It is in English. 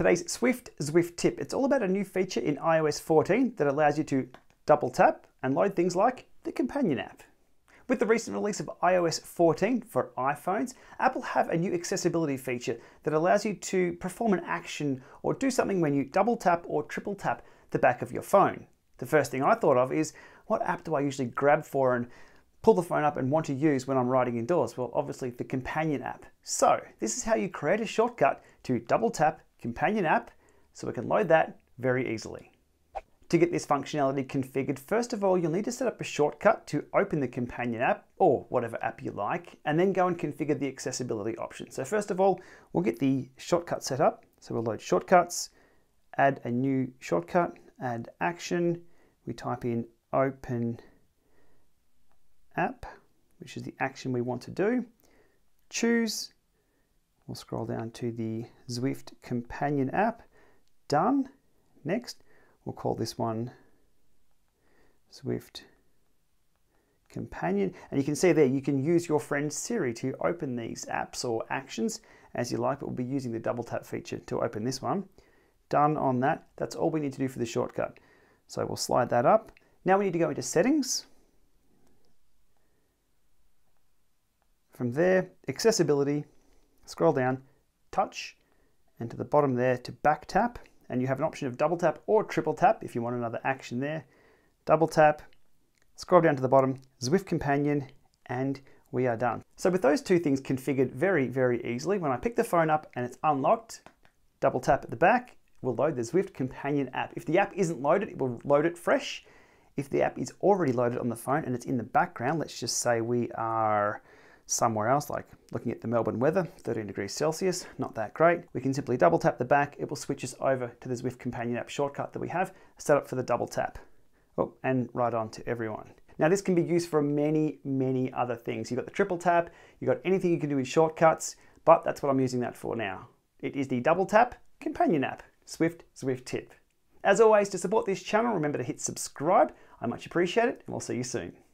today's Zwift tip. It's all about a new feature in iOS 14 that allows you to double tap and load things like the Companion app. With the recent release of iOS 14 for iPhones, Apple have a new accessibility feature that allows you to perform an action or do something when you double tap or triple tap the back of your phone. The first thing I thought of is, what app do I usually grab for and pull the phone up and want to use when I'm riding indoors? Well, obviously the Companion app. So this is how you create a shortcut to double tap Companion app, so we can load that very easily. To get this functionality configured, first of all, you'll need to set up a shortcut to open the Companion app or whatever app you like, and then go and configure the accessibility option. So first of all, we'll get the shortcut set up. So we'll load shortcuts, add a new shortcut, add action. We type in open app, which is the action we want to do. Choose, we'll scroll down to the Zwift Companion app, done, next. We'll call this one Zwift Companion. And you can see there, you can use your friend Siri to open these apps or actions as you like, but we'll be using the double tap feature to open this one. Done on that. That's all we need to do for the shortcut. So we'll slide that up. Now we need to go into settings. From there, accessibility, scroll down, touch, and to the bottom there to back tap. And you have an option of double tap or triple tap if you want another action there. Double tap, scroll down to the bottom, Zwift Companion, and we are done. So with those two things configured very, very easily, when I pick the phone up and it's unlocked, double tap at the back, we'll load the Zwift Companion app. If the app isn't loaded, it will load it fresh. If the app is already loaded on the phone and it's in the background, let's just say we are somewhere else, like looking at the Melbourne weather, 13 degrees Celsius, not that great. We can simply double tap the back. It will switch us over to the Zwift Companion app shortcut that we have set up for the double tap. Oh, and right on to everyone. Now this can be used for many, many other things. You've got the triple tap, you've got anything you can do in shortcuts, but that's what I'm using that for now. It is the double tap Companion app, Zwift tip. As always, to support this channel, remember to hit subscribe. I much appreciate it, and we'll see you soon.